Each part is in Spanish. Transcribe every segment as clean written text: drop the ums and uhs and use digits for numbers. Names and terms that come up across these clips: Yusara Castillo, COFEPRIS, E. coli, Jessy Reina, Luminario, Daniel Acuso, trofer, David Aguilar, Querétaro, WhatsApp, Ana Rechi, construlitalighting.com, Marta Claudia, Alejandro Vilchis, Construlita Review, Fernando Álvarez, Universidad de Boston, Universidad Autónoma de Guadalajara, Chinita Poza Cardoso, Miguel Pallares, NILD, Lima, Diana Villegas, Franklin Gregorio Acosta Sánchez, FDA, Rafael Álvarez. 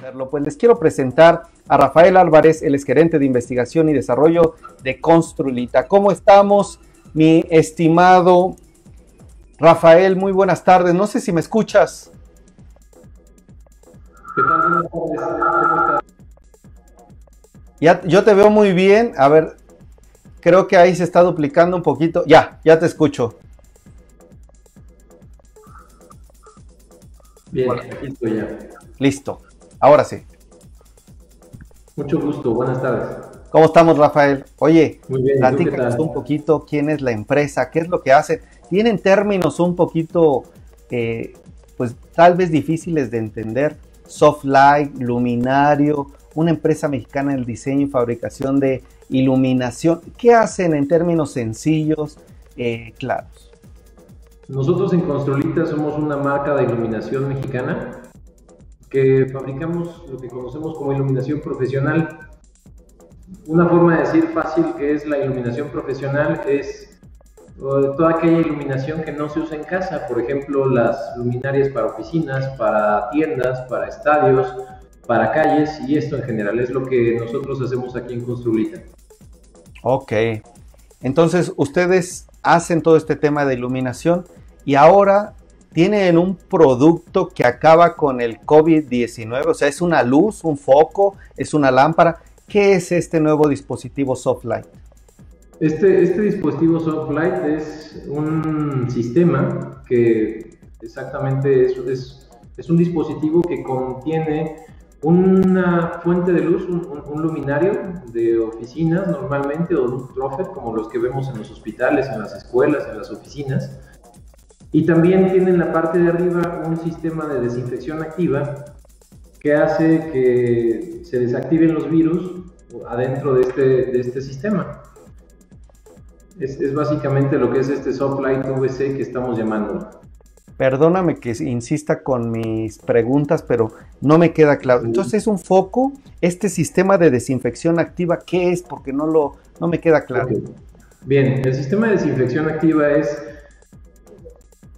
hacerlo, pues les quiero presentar a Rafael Álvarez, el exgerente de investigación y desarrollo de Construlita. ¿Cómo estamos, mi estimado Rafael? Muy buenas tardes, no sé si me escuchas. ¿Qué tal? Buenas tardes, ¿cómo estás? Ya, yo te veo muy bien, a ver, creo que ahí se está duplicando un poquito, ya te escucho. Bien, bueno, aquí estoy ya. Listo, ahora sí. Mucho gusto, buenas tardes. ¿Cómo estamos, Rafael? Oye, platícanos un poquito quién es la empresa, qué es lo que hacen. Tienen términos un poquito, pues tal vez difíciles de entender. Softlight, Luminario, una empresa mexicana en el diseño y fabricación de iluminación. ¿Qué hacen en términos sencillos, claros? Nosotros en Construlita somos una marca de iluminación mexicana que fabricamos lo que conocemos como iluminación profesional. Una forma de decir fácil que es la iluminación profesional es toda aquella iluminación que no se usa en casa, por ejemplo, las luminarias para oficinas, para tiendas, para estadios, para calles, y esto en general es lo que nosotros hacemos aquí en Construlita. Ok, entonces ustedes hacen todo este tema de iluminación. Y ahora tienen un producto que acaba con el COVID-19, o sea, es una luz, un foco, es una lámpara. ¿Qué es este nuevo dispositivo Softlight? Este dispositivo Softlight es un sistema que exactamente es un dispositivo que contiene una fuente de luz, un luminario de oficinas normalmente, o un trofer como los que vemos en los hospitales, en las escuelas, en las oficinas. Y también tiene en la parte de arriba un sistema de desinfección activa que hace que se desactiven los virus adentro de este sistema. Es básicamente lo que es este Softlight VC que estamos llamándolo. Perdóname que insista con mis preguntas, pero no me queda claro. Entonces, ¿es un foco? Este sistema de desinfección activa, ¿qué es? Porque no me queda claro. Bien, el sistema de desinfección activa es...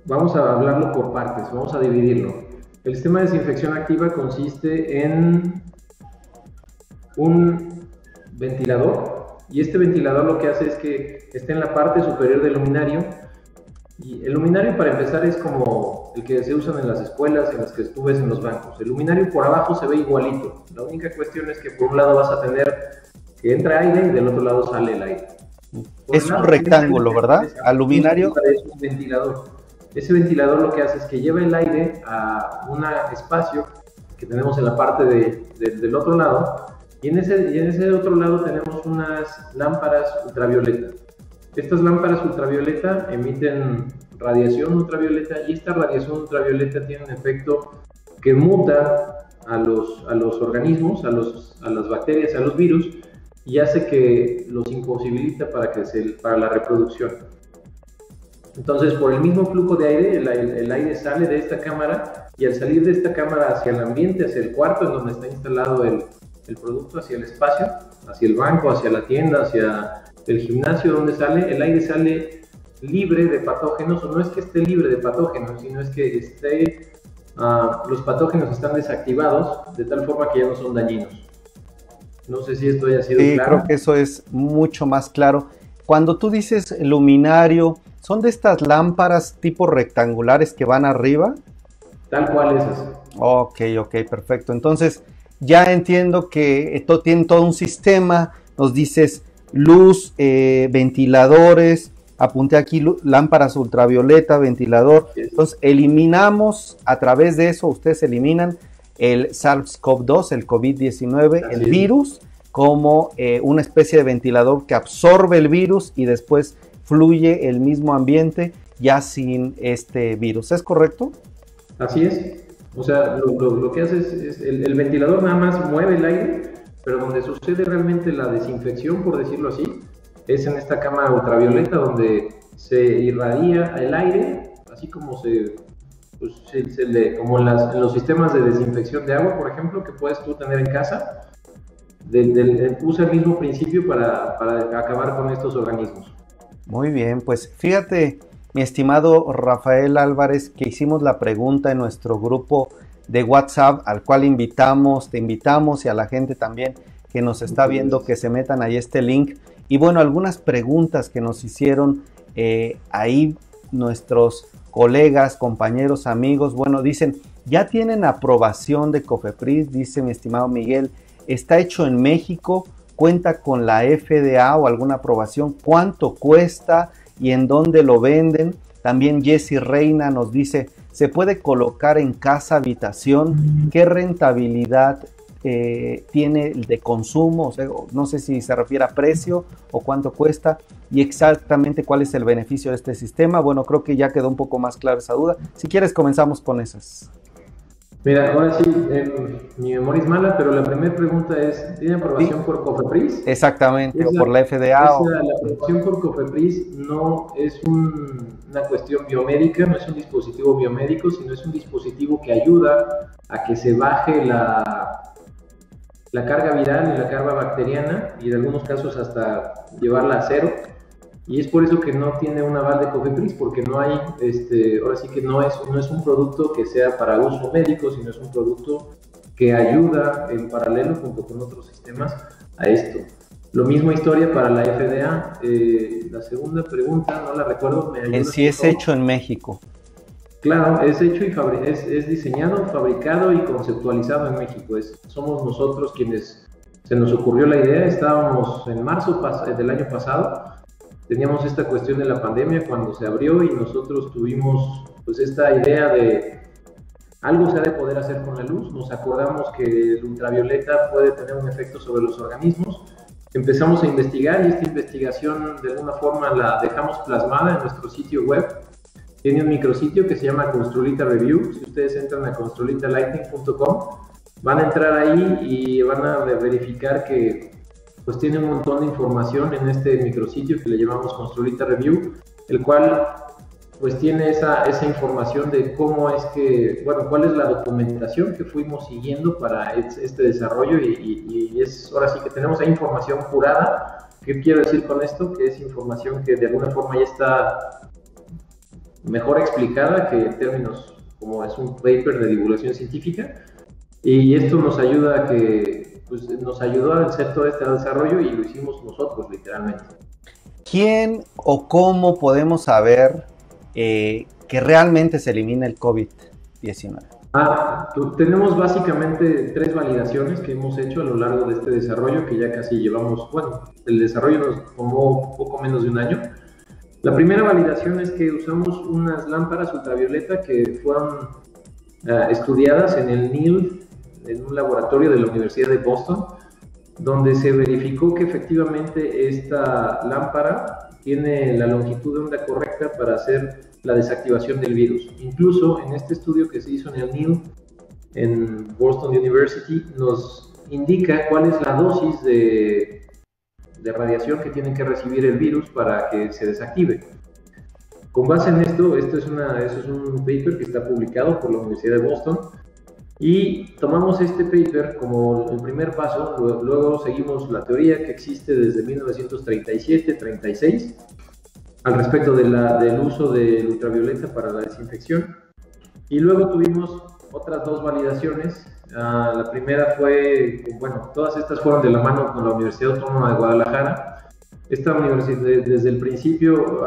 Vamos a hablarlo por partes, vamos a dividirlo. El sistema de desinfección activa consiste en un ventilador, y este ventilador lo que hace es que esté en la parte superior del luminario. Y el luminario, para empezar, es como el que se usan en las escuelas, en las que estuves en los bancos. El luminario por abajo se ve igualito. La única cuestión es que por un lado vas a tener que entra aire y del otro lado sale el aire. Es un rectángulo, ¿verdad? Al luminario es un ventilador. Ese ventilador lo que hace es que lleva el aire a un espacio que tenemos en la parte del otro lado, y en ese otro lado tenemos unas lámparas ultravioletas. Estas lámparas ultravioleta emiten radiación ultravioleta, y esta radiación ultravioleta tiene un efecto que muta a los organismos, a las bacterias, a los virus, y hace que los imposibilita para la reproducción. Entonces, por el mismo flujo de aire, el aire sale de esta cámara, y al salir de esta cámara hacia el ambiente, hacia el cuarto en donde está instalado el producto, hacia el espacio, hacia el banco, hacia la tienda, hacia el gimnasio, donde sale, el aire sale libre de patógenos, o no es que esté libre de patógenos, sino es que los patógenos están desactivados de tal forma que ya no son dañinos. No sé si esto haya sido claro. Sí, creo que eso es mucho más claro. Cuando tú dices luminario, ¿son de estas lámparas tipo rectangulares que van arriba? Tal cual esas. Ok, perfecto. Entonces, ya entiendo que esto tiene todo un sistema, nos dices luz, ventiladores, apunté aquí lámparas ultravioleta, ventilador. Entonces eliminamos a través de eso, ustedes eliminan el SARS-CoV-2, el COVID-19, el virus, como una especie de ventilador que absorbe el virus y después fluye el mismo ambiente ya sin este virus. ¿Es correcto? Así es. O sea, lo que hace es el ventilador nada más mueve el aire, pero donde sucede realmente la desinfección, por decirlo así, es en esta cámara ultravioleta, donde se irradia el aire, así como en los sistemas de desinfección de agua, por ejemplo, que puedes tú tener en casa. Usa el mismo principio para acabar con estos organismos. Muy bien, pues fíjate, mi estimado Rafael Álvarez, que hicimos la pregunta en nuestro grupo de WhatsApp, al cual invitamos, te invitamos, y a la gente también que nos está viendo que se metan ahí este link. Y bueno, algunas preguntas que nos hicieron ahí nuestros colegas, compañeros, amigos. Bueno, dicen, ¿ya tienen aprobación de COFEPRIS? Dice mi estimado Miguel, ¿está hecho en México? ¿Cuenta con la FDA o alguna aprobación? ¿Cuánto cuesta y en dónde lo venden? También Jessy Reina nos dice, ¿se puede colocar en casa, habitación? ¿Qué rentabilidad tiene el de consumo? O sea, no sé si se refiere a precio o cuánto cuesta y exactamente cuál es el beneficio de este sistema. Bueno, creo que ya quedó un poco más clara esa duda. Si quieres, comenzamos con esas. Mira, ahora sí, mi memoria es mala, pero la primera pregunta es, ¿tiene aprobación por COFEPRIS? Exactamente, o por la FDA. La aprobación por COFEPRIS no es una cuestión biomédica, no es un dispositivo biomédico, sino es un dispositivo que ayuda a que se baje la carga viral y la carga bacteriana, y en algunos casos hasta llevarla a cero. Y es por eso que no tiene un aval de COFEPRIS, porque no hay, ahora sí que no es un producto que sea para uso médico, sino es un producto que ayuda en paralelo junto con otros sistemas a esto. Lo mismo historia para la FDA. La segunda pregunta, no la recuerdo. Si es hecho en México. Claro, es hecho y es diseñado, fabricado y conceptualizado en México. Somos nosotros quienes se nos ocurrió la idea. Estábamos en marzo del año pasado. Teníamos esta cuestión de la pandemia cuando se abrió y nosotros tuvimos pues esta idea de algo se ha de poder hacer con la luz. Nos acordamos que el ultravioleta puede tener un efecto sobre los organismos. Empezamos a investigar y esta investigación de alguna forma la dejamos plasmada en nuestro sitio web. Tiene un micrositio que se llama Construlita Review. Si ustedes entran a construlitalighting.com van a entrar ahí y van a verificar que pues tiene un montón de información en este micrositio que le llamamos Construlita Review, el cual pues tiene esa información de cómo es que, bueno, cuál es la documentación que fuimos siguiendo para este desarrollo y es, ahora sí que tenemos ahí información curada. ¿Qué quiero decir con esto? Que es información que de alguna forma ya está mejor explicada que en términos como es un paper de divulgación científica, y esto nos ayuda a que pues nos ayudó al sector este desarrollo y lo hicimos nosotros literalmente. ¿Quién o cómo podemos saber que realmente se elimina el COVID-19? Tenemos básicamente tres validaciones que hemos hecho a lo largo de este desarrollo que ya casi llevamos, bueno, el desarrollo nos tomó poco menos de un año. La primera validación es que usamos unas lámparas ultravioleta que fueron estudiadas en el NILD, en un laboratorio de la Universidad de Boston, donde se verificó que efectivamente esta lámpara tiene la longitud de onda correcta para hacer la desactivación del virus. Incluso en este estudio que se hizo en el NILD, en Boston University, nos indica cuál es la dosis de radiación que tiene que recibir el virus para que se desactive. Con base en esto es un paper que está publicado por la Universidad de Boston, y tomamos este paper como el primer paso. Luego seguimos la teoría que existe desde 1937-36 al respecto del uso del ultravioleta para la desinfección. Y luego tuvimos otras dos validaciones. La primera fue, bueno, todas estas fueron de la mano con la Universidad Autónoma de Guadalajara. Esta universidad desde el principio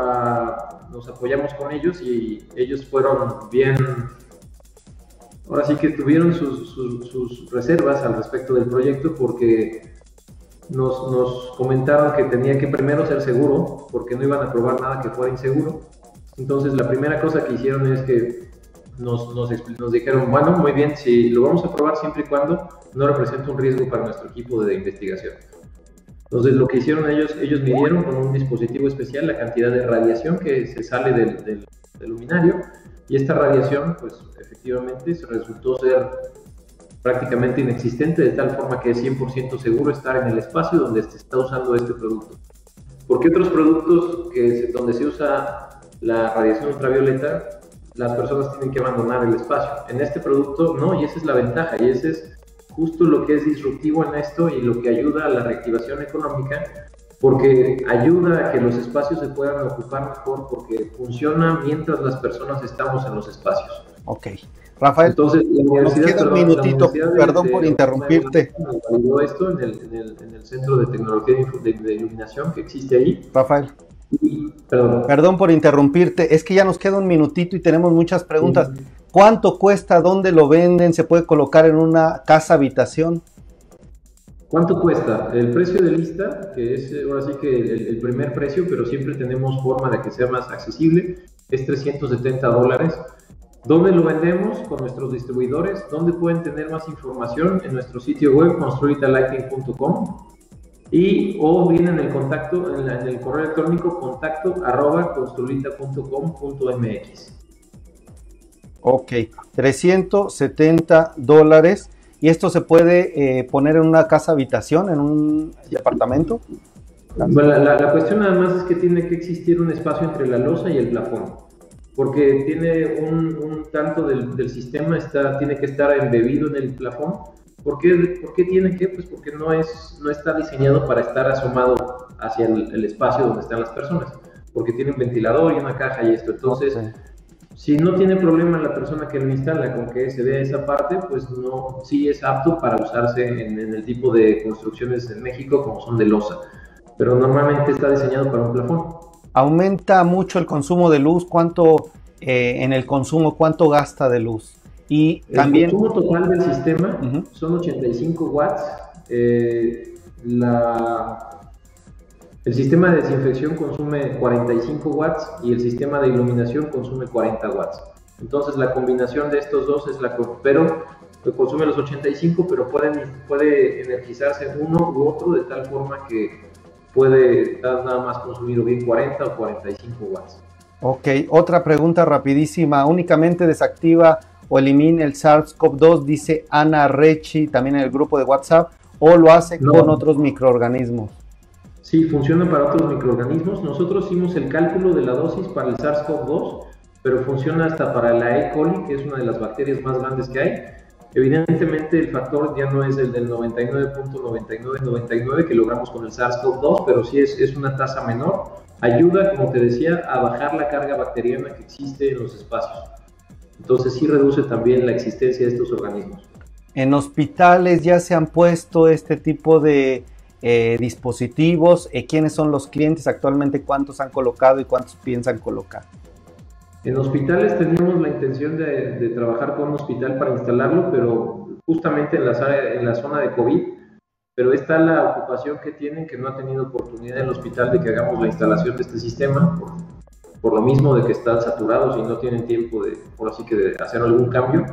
nos apoyamos con ellos y ellos fueron bien... Ahora sí que tuvieron sus reservas al respecto del proyecto porque nos comentaron que tenía que primero ser seguro porque no iban a probar nada que fuera inseguro. Entonces la primera cosa que hicieron es que nos dijeron, bueno, muy bien, si lo vamos a probar siempre y cuando no represente un riesgo para nuestro equipo de investigación. Entonces lo que hicieron ellos midieron con un dispositivo especial la cantidad de radiación que se sale del luminario. Y esta radiación, pues efectivamente, resultó ser prácticamente inexistente, de tal forma que es 100% seguro estar en el espacio donde se está usando este producto. Porque otros productos donde se usa la radiación ultravioleta, las personas tienen que abandonar el espacio. En este producto no, y esa es la ventaja, y ese es justo lo que es disruptivo en esto y lo que ayuda a la reactivación económica, porque ayuda a que los espacios se puedan ocupar mejor, porque funciona mientras las personas estamos en los espacios. Ok, Rafael, entonces, perdón por interrumpirte. Validó esto en el Centro de Tecnología de Iluminación que existe ahí. Rafael, perdón por interrumpirte, es que ya nos queda un minutito y tenemos muchas preguntas. Sí. ¿Cuánto cuesta? ¿Dónde lo venden? ¿Se puede colocar en una casa-habitación? ¿Cuánto cuesta? El precio de lista, que es ahora sí que el primer precio, pero siempre tenemos forma de que sea más accesible, es $370. ¿Dónde lo vendemos? Con nuestros distribuidores. ¿Dónde pueden tener más información? En nuestro sitio web, construlitalighting.com, y o bien en el contacto, en el correo electrónico contacto@construlita.com.mx. Ok, $370. ¿Y esto se puede poner en una casa habitación, en un departamento? Bueno, la cuestión nada más es que tiene que existir un espacio entre la losa y el plafón, porque tiene un tanto del sistema, tiene que estar embebido en el plafón. ¿Por qué tiene que? Pues porque no está diseñado para estar asomado hacia el espacio donde están las personas, porque tiene un ventilador y una caja y esto. Entonces, okay, si no tiene problema la persona que lo instala con que se vea esa parte, pues no, sí es apto para usarse en el tipo de construcciones en México como son de losa, pero normalmente está diseñado para un plafón. ¿Aumenta mucho el consumo de luz? ¿Cuánto en el consumo, cuánto gasta de luz? Y también, el consumo total del sistema son 85 watts. El sistema de desinfección consume 45 watts y el sistema de iluminación consume 40 watts. Entonces la combinación de estos dos es pero consume los 85, pero puede energizarse uno u otro de tal forma que puede nada más consumir o bien 40 o 45 watts. Ok, otra pregunta rapidísima. ¿Únicamente desactiva o elimina el SARS-CoV-2, dice Ana Rechi, también en el grupo de WhatsApp, o lo hace con otros microorganismos? Sí, funciona para otros microorganismos. Nosotros hicimos el cálculo de la dosis para el SARS-CoV-2, pero funciona hasta para la E. coli, que es una de las bacterias más grandes que hay. Evidentemente el factor ya no es el del 99.9999 que logramos con el SARS-CoV-2, pero sí es una tasa menor. Ayuda, como te decía, a bajar la carga bacteriana que existe en los espacios. Entonces sí reduce también la existencia de estos organismos. En hospitales ya se han puesto este tipo de dispositivos. ¿Quiénes son los clientes actualmente? ¿Cuántos han colocado y cuántos piensan colocar? En hospitales tenemos la intención de trabajar con un hospital para instalarlo, pero justamente en la zona de COVID, pero está la ocupación que tienen, que no ha tenido oportunidad el hospital de que hagamos la instalación de este sistema, por lo mismo de que están saturados y no tienen tiempo de hacer algún cambio.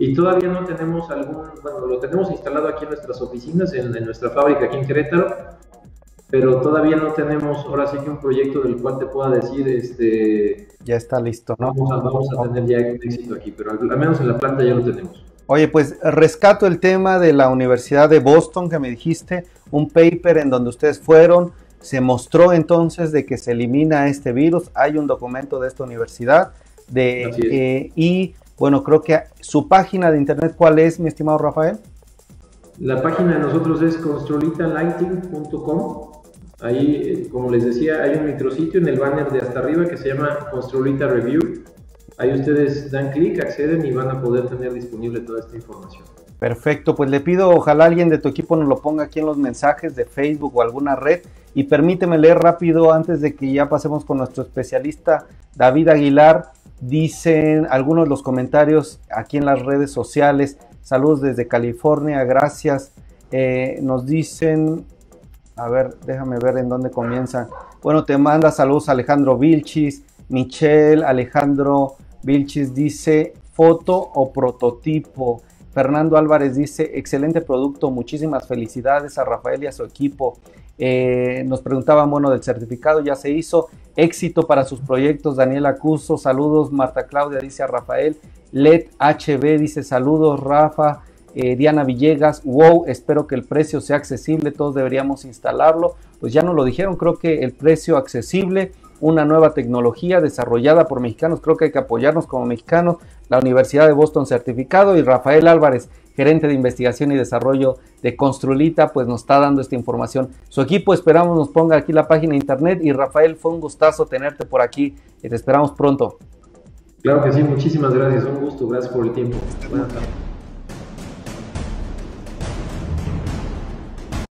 Y todavía no tenemos lo tenemos instalado aquí en nuestras oficinas, en nuestra fábrica aquí en Querétaro, pero todavía no tenemos ahora sí que un proyecto del cual te pueda decir, ya está listo, ¿no? Vamos a tener ya un éxito aquí, pero al menos en la planta ya lo tenemos. Oye, pues rescato el tema de la Universidad de Boston que me dijiste, un paper en donde ustedes fueron. Se mostró entonces de que se elimina este virus, hay un documento de esta universidad, y bueno, creo que su página de internet, ¿cuál es, mi estimado Rafael? La página de nosotros es construlitalighting.com, ahí, como les decía, hay un micrositio en el banner de hasta arriba que se llama Construlita Review, ahí ustedes dan clic, acceden y van a poder tener disponible toda esta información. Perfecto, pues le pido, ojalá alguien de tu equipo nos lo ponga aquí en los mensajes de Facebook o alguna red, y permíteme leer rápido antes de que ya pasemos con nuestro especialista David Aguilar. Dicen algunos de los comentarios aquí en las redes sociales, saludos desde California, gracias, nos dicen, a ver, déjame ver en dónde comienzan, bueno, te manda saludos Alejandro Vilchis, Michelle, Alejandro Vilchis dice, foto o prototipo. Fernando Álvarez dice, excelente producto, muchísimas felicidades a Rafael y a su equipo. Nos preguntaban, bueno, del certificado ya se hizo, éxito para sus proyectos. Daniel Acuso, saludos. Marta Claudia dice a Rafael. Led HB dice, saludos Rafa. Diana Villegas, wow, espero que el precio sea accesible, todos deberíamos instalarlo. Pues ya nos lo dijeron, creo que el precio accesible, una nueva tecnología desarrollada por mexicanos, creo que hay que apoyarnos como mexicanos. La Universidad de Boston certificado, y Rafael Álvarez, gerente de investigación y desarrollo de Construlita, pues nos está dando esta información. Su equipo, esperamos nos ponga aquí la página de internet, y Rafael, fue un gustazo tenerte por aquí, te esperamos pronto. Claro que sí, muchísimas gracias, un gusto, gracias por el tiempo. Buenas tardes.